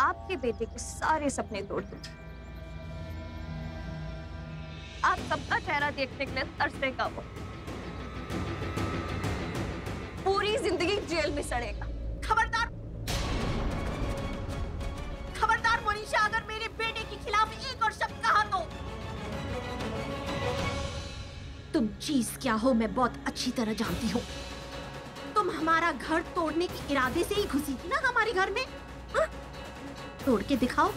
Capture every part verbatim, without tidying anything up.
आपके बेटे के सारे सपने तोड़ दूंगी। आप सबका चेहरा देखने के लिए तरसने का वो पूरी जिंदगी जेल में सड़ेगा। खबरदार खबरदार मोनिशा, अगर मेरे बेटे के खिलाफ एक और शब्द कहा तो। तुम चीज क्या हो मैं बहुत अच्छी तरह जानती हूँ। तुम हमारा घर तोड़ने के इरादे से ही घुसी थी ना हमारे घर में। हा? तोड़ के दिखाओ।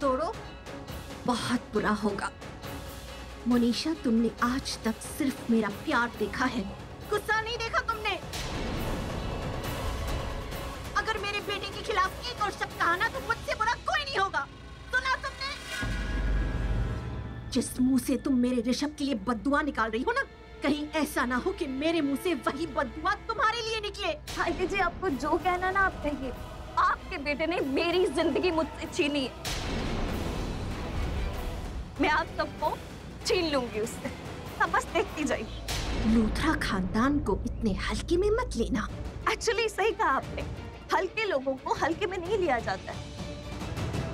तोड़ो, बहुत बुरा होगा। मोनिशा, तुमने आज तक सिर्फ मेरा प्यार देखा है, गुस्सा नहीं देखा तुमने। अगर मेरे बेटे के खिलाफ एक और शब्द कहा ना तो मुझसे बुरा कोई नहीं होगा। सुना तुमने? जिस मुंह से तुम मेरे ऋषभ के लिए बददुआ निकाल रही हो ना, कहीं ऐसा ना हो कि मेरे मुंह से वही बददुआ तुम्हारे लिए निकले। भाई जी, आपको जो कहना ना आप कहिए। आपके बेटे ने मेरी जिंदगी मुझसे छीनी है, मैं आप सबको छीन लूंगी उससे। सब बस देखती जाइए। लूथरा खानदान को इतने हल्के में मत लेना। एक्चुअली सही कहा आपने, हल्के लोगों को हल्के में नहीं लिया जाता है।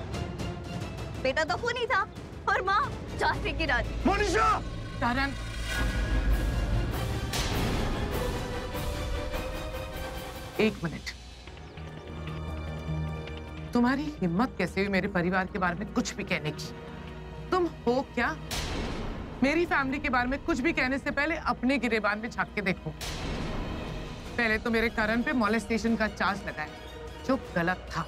बेटा तो खूनी था और माँ झांसे की रानी। मोनिशा! करण, एक मिनट, तुम्हारी हिम्मत कैसे हुई मेरे परिवार के बारे में कुछ भी कहने की? तुम हो क्या? मेरी फैमिली के बारे में कुछ भी कहने से पहले अपने गिरेबान में झांक के देखो। पहले तो मेरे कारण पे मॉलेस्टेशन का चार्ज लगाया, जो गलत था,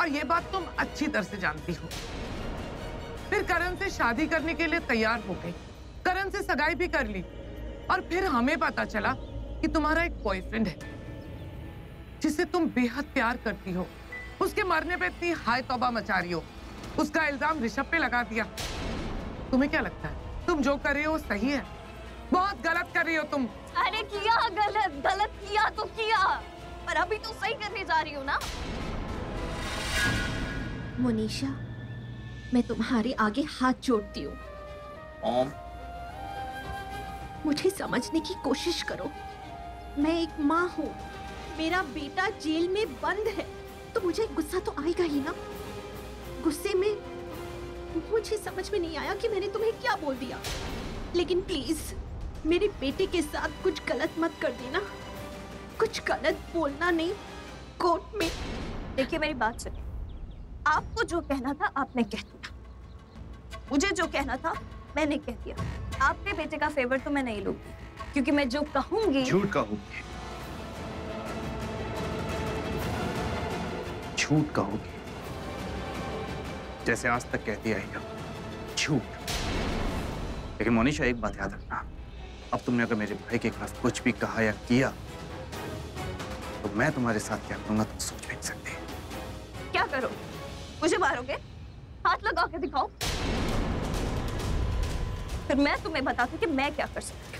और ये बात तुम अच्छी तरह से जानती हो। फिर करण से शादी करने के लिए तैयार हो गई, करण से सगाई भी कर ली, और फिर हमें पता चला कि तुम्हारा एक बॉयफ्रेंड है जिसे तुम बेहद प्यार करती हो। उसके मरने पर इतनी हाय तौबा मचा रही हो। उसका इल्जाम ऋषभ पे लगा दिया। तुम्हें क्या लगता है तुम जो कर रही हो सही है? बहुत गलत कर रही हो तुम। अरे किया गलत, गलत किया तो किया, पर अभी तो सही करने जा रही हो ना। मोनिशा, मैं तुम्हारे आगे हाथ जोड़ती हूँ। मुझे समझने की कोशिश करो, मैं एक माँ हूँ। मेरा बेटा जेल में बंद है तो मुझे गुस्सा तो आएगा ही ना। गुस्से में मुझे समझ में नहीं आया कि मैंने तुम्हें क्या बोल दिया, लेकिन प्लीज मेरे बेटे के साथ कुछ गलत मत कर देना। कुछ गलत बोलना नहीं कोर्ट में। देखिए मेरी बात सुनिए, आपको जो कहना था आपने कह दिया, मुझे जो कहना था मैंने कह दिया। आपके बेटे का फेवर तो मैं नहीं लूंगी, क्योंकि मैं जो कहूंगी झूठ कहूंगी। झूठ कहूंगी जैसे आज तक कहती आई हो, झूठ। लेकिन मोनिशा, एक बात याद रखना, अब तुमने अगर मेरे भाई के खिलाफ कुछ भी कहा या किया तो मैं तुम्हारे साथ क्या करूंगा तुम सोच भी नहीं सकते। क्या करो? मुझे मारोगे? हाथ लगा के दिखाओ, फिर मैं तुम्हें बताती कि मैं क्या कर सकती।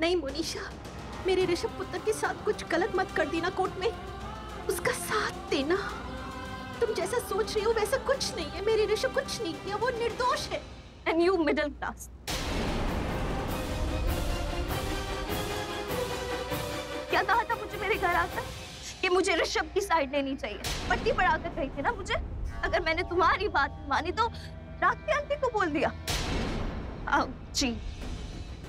नहीं मोनिशा, मेरे ऋषभ पुत्र के साथ कुछ गलत मत कर देना। कोर्ट में उसका साथ देना। तुम जैसा सोच रही हो वैसा कुछ नहीं है। मेरे ऋषभ कुछ नहीं किया, वो निर्दोष है। And you middle class. क्या कहा था मुझे मेरे घर आकर कि मुझे ऋषभ की साइड लेनी चाहिए? पट्टी बढ़ाकर गई थी ना मुझे। अगर मैंने तुम्हारी बात मानी तो रात के आंटी को बोल दिया। जी,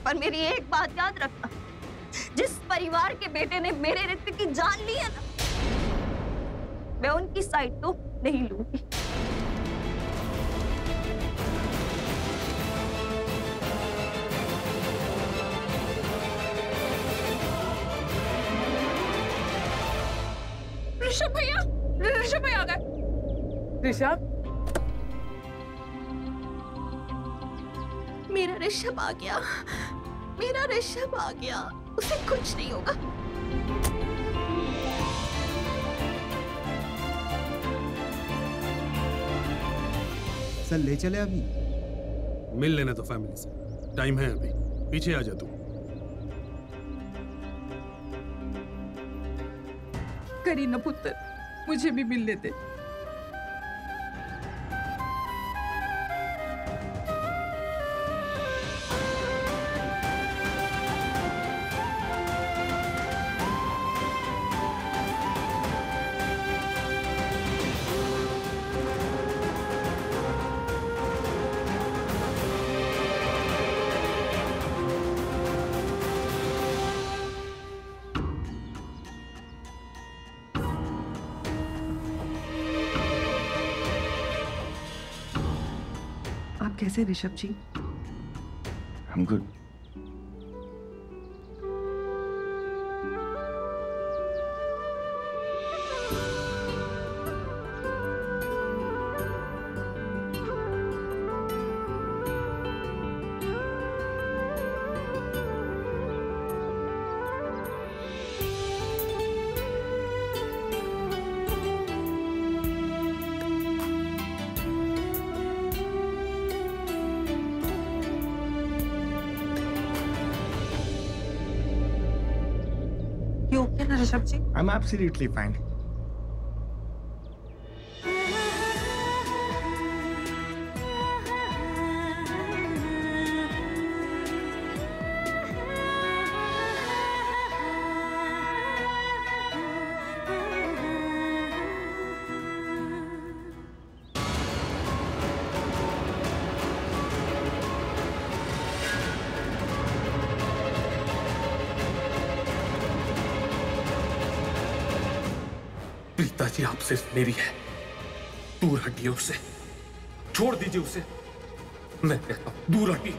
पर मेरी एक बात याद रखना, जिस परिवार के बेटे ने मेरे ऋतिक की जान ली है ना, मैं उनकी साइड तो नहीं लूंगी। ऋषभ भैया, ऋषभ भैया आ गए। ऋषभ, मेरा ऋषभ आ गया, मेरा ऋषभ आ गया। उसे कुछ नहीं होगा। सर ले चले? अभी मिल लेना तो फैमिली से, टाइम है अभी। पीछे आ जा तू। करीना पुत्र, मुझे भी मिल लेते। आप कैसे हैं Rishabh ji? I am good. I'm absolutely fine. पिताजी आपसे मेरी है, दूर हटिए उससे, छोड़ दीजिए उसे, मैं कहता हूं दूर हटिए।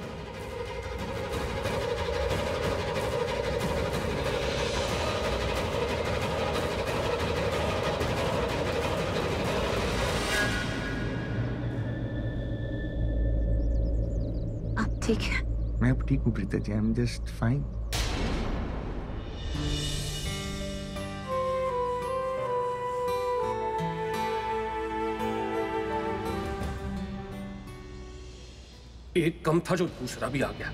आप ठीक है? मैं अब ठीक हूँ Preeta ji, I am just fine. एक कम था जो दूसरा भी आ गया,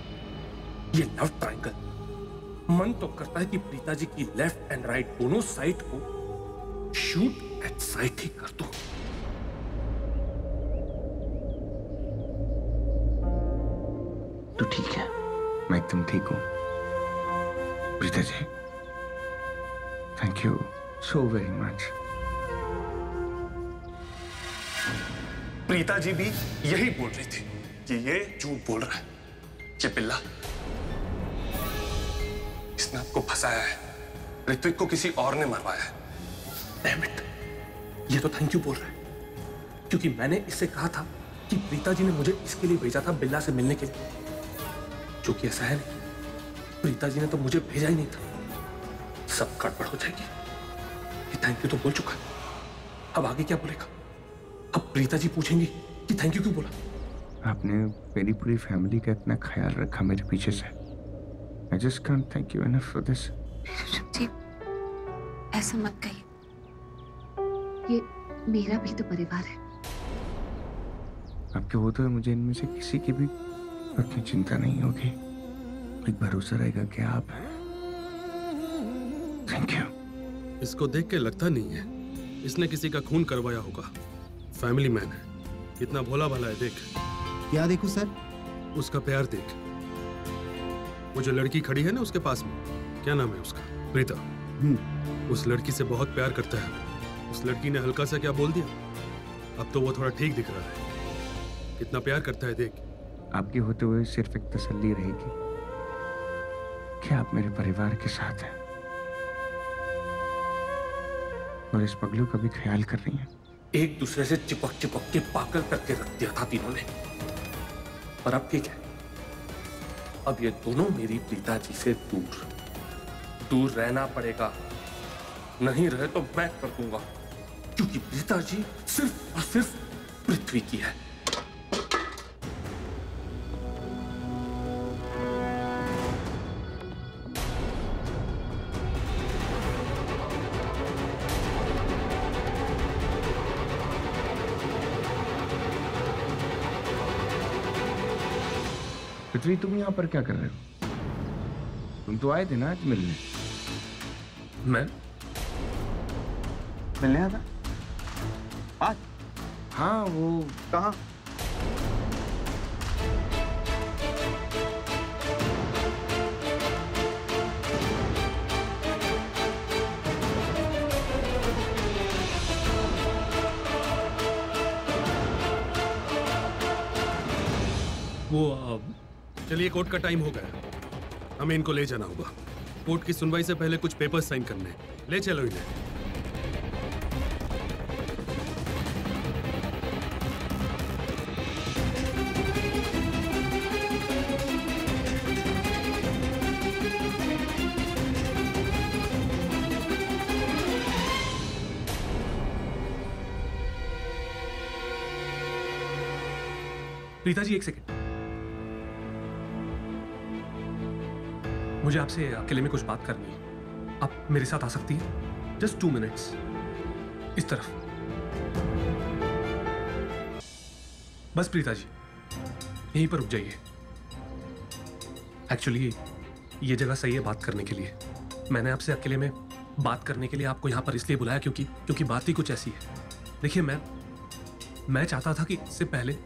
ये लव ट्रायंगल। मन तो करता है कि प्रीता जी की लेफ्ट एंड राइट दोनों साइड को शूट एट साइड ही कर दो। तो ठीक है, मैं एकदम ठीक हूं Preeta ji, thank you so very much. Preeta ji भी यही बोल रही थी कि ये झूठ बोल रहा है, ये बिल्ला, इसने आपको फंसाया है, ऋत्विक को किसी और ने मरवाया है। Damn it, ये तो थैंक यू बोल रहा है क्योंकि मैंने इससे कहा था कि प्रीता जी ने मुझे इसके लिए भेजा था, बिल्ला से मिलने के लिए, जो कि ऐसा है नहीं। प्रीता जी ने तो मुझे भेजा ही नहीं था, सब गड़बड़ हो जाएगी। ये थैंक यू तो बोल चुका है, अब आगे क्या बोलेगा? अब प्रीता जी पूछेंगी कि थैंक यू क्यों बोला। आपने मेरी पूरी फैमिली का इतना ख्याल रखा मेरे पीछे से, I just can't thank you enough for this। Rishabh जी, ऐसा मत कहिए, ये मेरा भी तो परिवार है। आपके होते हुए मुझे इनमें से किसी की भी अपनी चिंता नहीं होगी, एक भरोसा रहेगा कि आप हैं। Thank you. इसको देख के लगता नहीं है इसने किसी का खून करवाया होगा, फैमिली मैन है, इतना भोला भाला है। देख क्या देखूं सर? उसका प्यार देख, वो जो लड़की खड़ी है ना उसके पास में, क्या नाम है उसका? प्रीता। उस लड़की से बहुत प्यार करता है, उस लड़की ने हल्का सा क्या बोल दिया, अब तो वो थोड़ा ठीक दिख रहा है, कितना प्यार करता है देख। आपके होते हुए सिर्फ एक तसल्ली रहेगी कि आप मेरे परिवार के साथ हैं और इस पगलू का भी ख्याल कर रही हैं। एक दूसरे से चिपक चिपक के पागल करके रख दिया था तीनों ने, पर अब ठीक है, अब ये दोनों मेरी प्रीता जी से दूर दूर रहना पड़ेगा, नहीं रहे तो मैं कर दूंगा, क्योंकि प्रीता जी सिर्फ और सिर्फ पृथ्वी की है। पृथ्वी, तुम यहाँ पर क्या कर रहे हो? तुम तो आए थे ना आज मिलने। मैं मिलने आया था आज? हाँ। वो कहाँ? वो आ... चलिए, कोर्ट का टाइम हो गया, हमें इनको ले जाना होगा, कोर्ट की सुनवाई से पहले कुछ पेपर्स साइन करने हैं, ले चलो इन्हें। प्रीता जी, एक सेकेंड, मुझे आपसे अकेले में कुछ बात करनी है। आप मेरे साथ आ सकती हैं? Just two minutes. इस तरफ। बस प्रीता जी, यहीं पर रुक जाइए। एक्चुअली ये जगह सही है बात करने के लिए। मैंने आपसे अकेले में बात करने के लिए आपको यहाँ पर इसलिए बुलाया क्योंकि क्योंकि बात ही कुछ ऐसी है। देखिए मैम, मैं चाहता था कि इससे पहले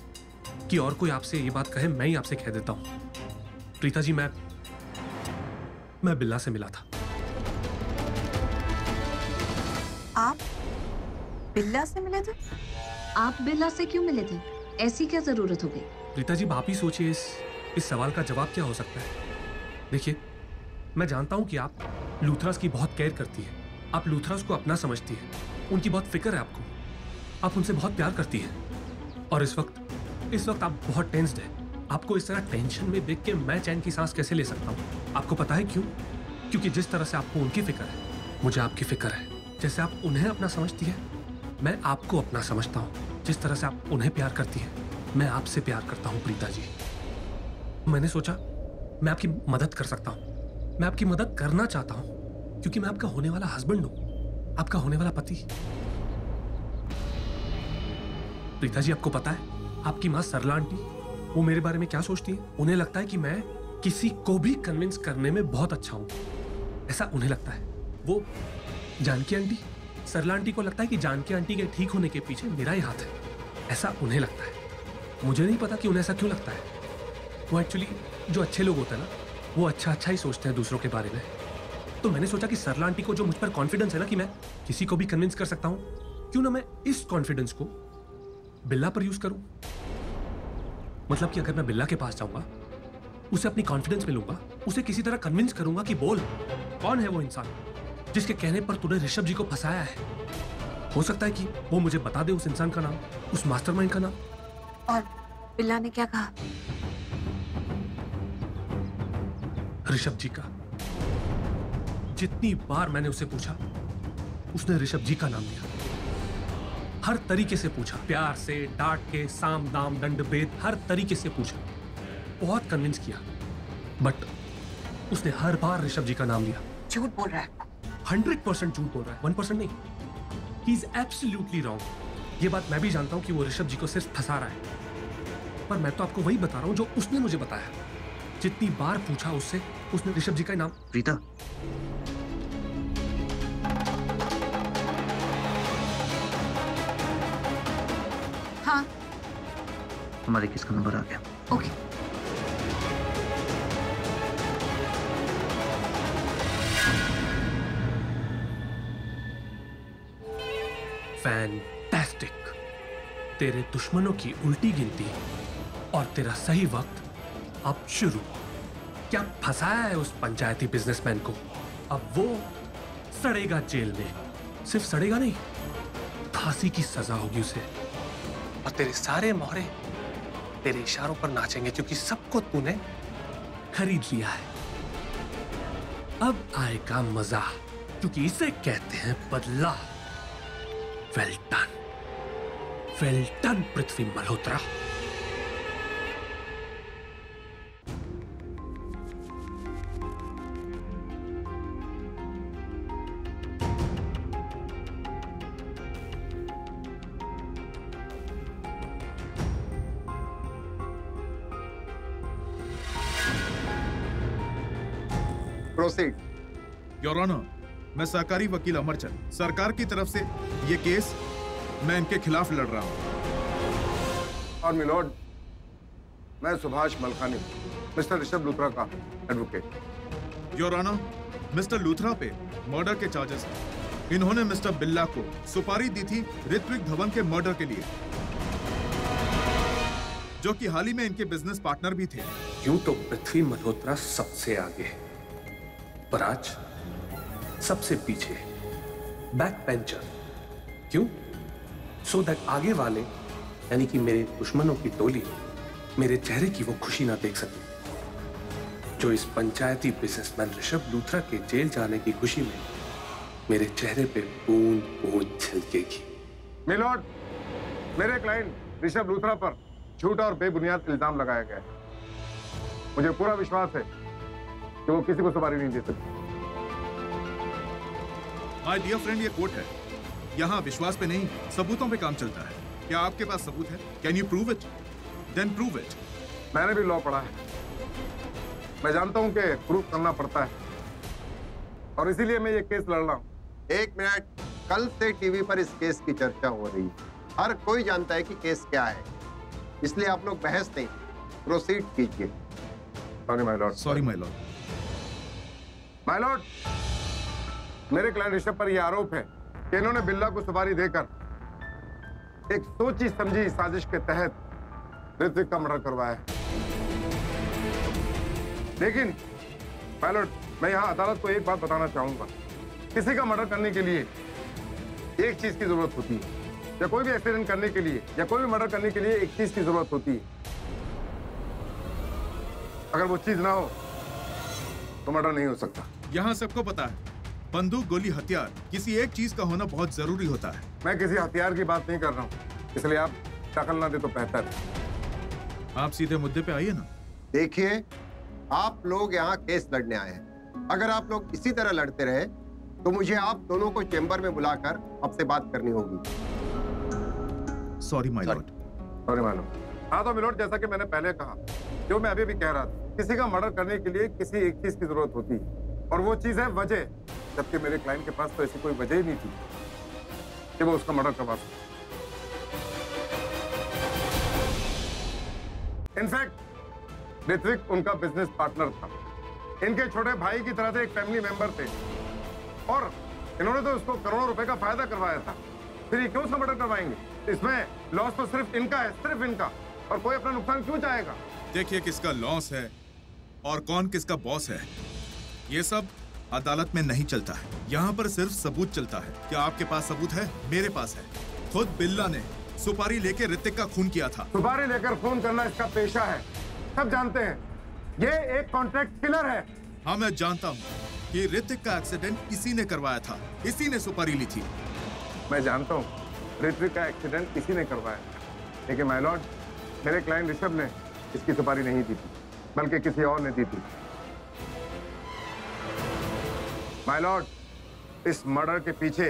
कि और कोई आपसे ये बात कहे, मैं ही आपसे कह देता हूँ। प्रीता जी, मैं मैं बिल्ला से मिला था। आप बिल्ला से मिले थे? आप बिल्ला से क्यों मिले थे? ऐसी क्या जरूरत हो गई? प्रीता जी, आप ही सोचिए इस इस सवाल का जवाब क्या हो सकता है। देखिए, मैं जानता हूँ कि आप लूथरास की बहुत केयर करती है, आप लूथरास को अपना समझती है, उनकी बहुत फिक्र है आपको, आप उनसे बहुत प्यार करती है, और इस वक्त इस वक्त आप बहुत टेंस्ड हैं। आपको इस तरह टेंशन में देख के मैं चैन की सांस कैसे ले सकता हूँ? आपको पता है क्यों? क्योंकि जिस तरह से आपको उनकी फिक्र है, मुझे आपकी फिक्र है। जैसे आप उन्हें अपना समझती है, मैं आपको अपना समझता हूँ। जिस तरह से आप उन्हें प्यार करती है, मैं आपसे प्यार करता हूँ। प्रीता जी, मैंने सोचा मैं आपकी मदद कर सकता हूँ, मैं आपकी मदद करना चाहता हूँ, क्योंकि मैं आपका होने वाला हस्बैंड हूँ, आपका होने वाला पति। प्रीता जी, आपको पता है आपकी माँ सरला आंटी, वो मेरे बारे में क्या सोचती है? उन्हें लगता है कि मैं किसी को भी कन्विंस करने में बहुत अच्छा हूँ, ऐसा उन्हें लगता है। वो जानकी आंटी, सरला आंटी को लगता है कि जानकी आंटी के ठीक होने के पीछे मेरा ही हाथ है, ऐसा उन्हें लगता है। मुझे नहीं पता कि उन्हें ऐसा क्यों लगता है। वो एक्चुअली जो अच्छे लोग होते हैं ना, वो अच्छा अच्छा ही सोचते हैं दूसरों के बारे में। तो मैंने सोचा कि सरला आंटी को जो मुझ पर कॉन्फिडेंस है ना कि मैं किसी को भी कन्विंस कर सकता हूँ, क्यों ना मैं इस कॉन्फिडेंस को बिल्ला पर यूज़ करूँ। मतलब कि अगर मैं बिल्ला के पास जाऊँगा, उसे अपनी कॉन्फिडेंस में लूँगा, उसे किसी तरह कन्विंस करूँगा कि बोल, कौन है वो इंसान जिसके कहने पर तूने ऋषभ जी को फंसाया है। हो सकता है कि वो मुझे बता दे उस इंसान का नाम, उस मास्टरमाइंड का नाम। और बिल्ला ने क्या कहा? ऋषभ जी का। जितनी बार मैंने उसे पूछा, उसने ऋषभ जी का नाम लिया। हर तरीके से पूछा, प्यार से, डांट के, साम दाम दंड भेद, हर तरीके से पूछा, बहुत कन्विंस किया, बट उसने हर बार ऋषभ जी का नाम लिया। झूठ बोल रहा है। हंड्रेड परसेंट झूठ बोल रहा है, वन परसेंट नहीं। He is absolutely wrong. ये बात मैं भी जानता हूँ कि वो ऋषभ जी को सिर्फ फंसा रहा है, पर मैं तो आपको वही बता रहा हूँ जो उसने मुझे बताया। जितनी बार पूछा उससे, उसने ऋषभ जी का नाम। प्रीता, हाँ, हमारे किसका नंबर आ गया? ओके। फैंटास्टिक। तेरे दुश्मनों की उल्टी गिनती और तेरा सही वक्त अब शुरू। क्या फंसाया है उस पंचायती बिजनेसमैन को, अब वो सड़ेगा जेल में। सिर्फ सड़ेगा नहीं, फांसी की सजा होगी उसे। और तेरे सारे मोहरे तेरे इशारों पर नाचेंगे, क्योंकि सबको तूने खरीद लिया है। अब आएगा मजा, क्योंकि इसे कहते हैं बदला। Well done, well done Prithvi Malhotra. Your honour, मैं सरकारी वकील अमरचंद। सरकार की तरफ से ये केस मैं इनके खिलाफ लड़ रहा हूं। और मिलोड, मैं सुभाष मलखानी, मिस्टर ऋषभ लूथरा का advocate. Your honour, mister Luthra पे मर्डर के चार्जेस हैं। इन्होंने मिस्टर बिल्ला को सुपारी दी थी ऋत्विक धवन के मर्डर के लिए, जो कि हाल ही में इनके बिजनेस पार्टनर भी थे। यूं तो पृथ्वी मल्होत्रा सबसे आगे है, पर आज सबसे पीछे, बैक बेंचर। क्यों? सो so दैट आगे वाले, यानी कि मेरे दुश्मनों की टोली, मेरे चेहरे की वो खुशी ना देख सके जो इस पंचायती बिजनेसमैन ऋषभ लूथरा के जेल जाने की खुशी में मेरे चेहरे पे बूंद बूंद छिलकेगी। मिलोड, मेरे क्लाइंट ऋषभ लूथरा पर झूठा और बेबुनियाद इल्जाम लगाया गया है। मुझे पूरा विश्वास है कि वो किसी को सुपारी नहीं दे सकती। माय डियर फ्रेंड, ये कोर्ट है, यहाँ विश्वास पे नहीं, सबूतों पे काम चलता है। क्या आपके पास सबूत है? Can you prove it? Then prove it. मैंने भी लॉ पढ़ा है, मैं जानता हूँ कि प्रूव करना पड़ता है, और इसीलिए मैं ये केस लड़ रहा हूँ। एक मिनट, कल से टीवी पर इस केस की चर्चा हो रही है, हर कोई जानता है कि केस क्या है, इसलिए आप लोग बहस नहीं, प्रोसीड कीजिए। Sorry my lord. Sorry my lord. My lord, मेरे क्लाइंट ऋषभ पर यह आरोप है कि इन्होंने बिल्ला को सुपारी देकर एक सोची समझी साजिश के तहत ऋतिक का मर्डर करवाया। लेकिन माय लॉर्ड, मैं यहाँ अदालत को एक बात बताना चाहूंगा, किसी का मर्डर करने के लिए एक चीज की जरूरत होती है, या कोई भी एक्सीडेंट करने के लिए या कोई भी मर्डर करने के लिए एक चीज की जरूरत होती है। अगर वो चीज ना हो तो मर्डर नहीं हो सकता। यहाँ सबको पता है, बंदूक, गोली, हथियार, किसी एक चीज का होना बहुत जरूरी होता है। मैं किसी हथियार की बात नहीं कर रहा हूँ, इसलिए आप दखल ना दे तो बेहतर है। आप सीधे मुद्दे पे आइए ना। देखिए, आप लोग यहाँ केस लड़ने आए हैं, अगर आप लोग इसी तरह लड़ते रहे तो मुझे आप दोनों को चेंबर में बुलाकर आपसे बात करनी होगी। Sorry my lord. Sorry my lord. हाँ तो मिलोड, जैसा कि मैंने पहले कहा, जो मैं अभी भी कह रहा था, किसी का मर्डर करने के लिए किसी एक चीज की जरूरत होती है, और वो चीज है वजह। जबकि मेरे क्लाइंट के पास तो ऐसी कोई वजह ही नहीं थी कि वो उसका मर्डर करवा सके। इनफैक्ट ऋत्विक उनका बिजनेस पार्टनर था, इनके छोटे भाई की तरह से एक फैमिली मेंबर थे, और इन्होंने तो उसको करोड़ों रुपए का फायदा करवाया था, फिर ये क्यों उसका मर्डर करवाएंगे? इसमें लॉस तो सिर्फ इनका है, सिर्फ इनका, और कोई अपना नुकसान क्यों चाहेगा? देखिए, किसका लॉस है और कौन किसका बॉस है, ये सब अदालत में नहीं चलता है। यहाँ पर सिर्फ सबूत चलता है। क्या आपके पास सबूत है? मेरे पास है। खुद बिल्ला ने सुपारी लेकर ऋतिक का खून किया था। सुपारी लेकर खून करना इसका पेशा है, सब जानते हैं। ये एक कॉन्ट्रैक्ट किलर है। हाँ, मैं जानता हूँ कि ऋतिक का एक्सीडेंट इसी ने करवाया था, इसी ने सुपारी ली थी। मैं जानता हूँ ऋतिक का एक्सीडेंट किसी ने करवाया, लेकिन माय लॉर्ड, मेरे क्लाइंट ऋषभ ने इसकी सुपारी नहीं दी थी, बल्कि किसी और ने दी थी। माय लॉर्ड, इस मर्डर के पीछे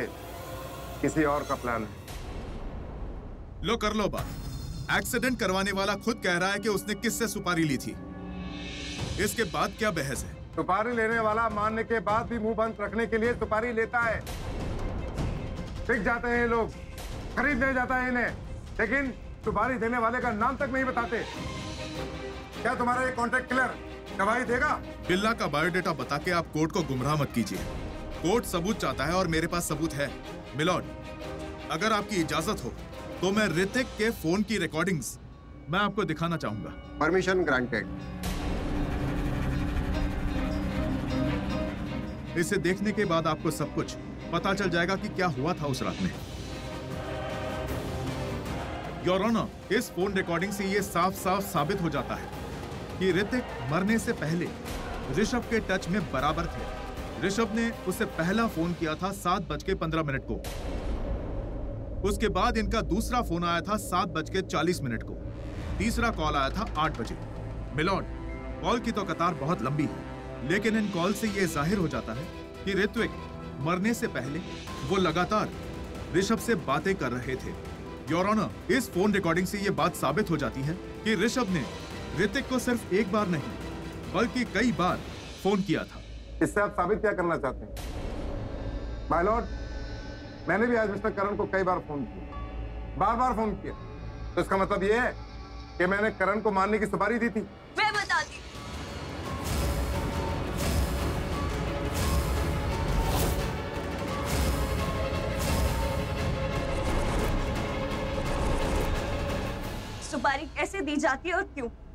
किसी और का प्लान है। लो कर लो बात। एक्सीडेंट करवाने वाला खुद कह रहा है कि उसने किससे सुपारी ली थी, इसके बाद क्या बहस है? सुपारी लेने वाला मानने के बाद भी मुंह बंद रखने के लिए सुपारी लेता है। बिक जाते हैं लोग, खरीद नहीं जाता है इन्हें, लेकिन सुपारी देने वाले का नाम तक नहीं बताते। क्या तुम्हारा ये कॉन्ट्रैक्ट किलर गवाही देगा? बिल्ला का बायोडेटा बता के आप कोर्ट को गुमराह मत कीजिए। कोर्ट सबूत चाहता है और मेरे पास सबूत है। मिलॉर्ड, अगर आपकी इजाजत हो तो मैं ऋतिक के फोन की रिकॉर्डिंग्स मैं आपको दिखाना चाहूंगा। Permission granted. इसे देखने के बाद आपको सब कुछ पता चल जाएगा कि क्या हुआ था उस रात में। योर ऑनर, इस फोन रिकॉर्डिंग से ये साफ साफ साबित हो जाता है कि ऋतिक मरने से पहले ऋषभ के टच में बराबर थे। ऋषभ ने उसे पहला फोन किया था सात बज के पंद्रह मिनट को, उसके बाद इनका दूसरा फोन आया था सात बज के चालीस मिनट को, तीसरा कॉल आया था आठ बजे। मिलॉर्ड, कॉल की तो कतार बहुत लंबी है, लेकिन इन कॉल से ये जाहिर हो जाता है कि ऋत्विक मरने से पहले वो लगातार ऋषभ से बातें कर रहे थे। योर ऑनर, इस फोन रिकॉर्डिंग से ये बात साबित हो जाती है कि ऋषभ ने ऋतिक को सिर्फ एक बार नहीं बल्कि कई बार फोन किया था। इससे आप साबित क्या करना चाहते हैं? माय लॉर्ड, मैंने भी आज मिस्टर करण को कई बार फोन किया, बार बार फोन किया, तो इसका मतलब ये है कि मैंने करण को मारने की सुपारी दी थी। मैं बताती। सुपारी कैसे दी जाती है और क्यों?